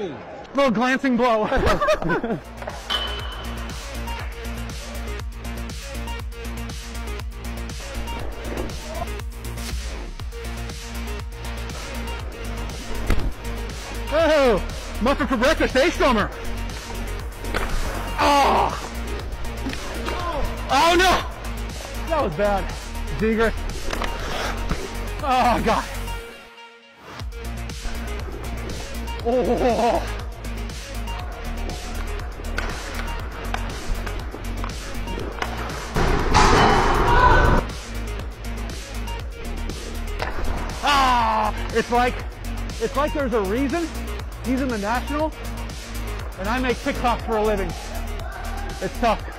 Ooh. Little glancing blow. Oh, muffin for breakfast, eh, Stormer? Oh. Oh no! That was bad. Digger. Oh god. Oh. Ah! It's like there's a reason he's in the national and I make TikToks for a living. It's tough.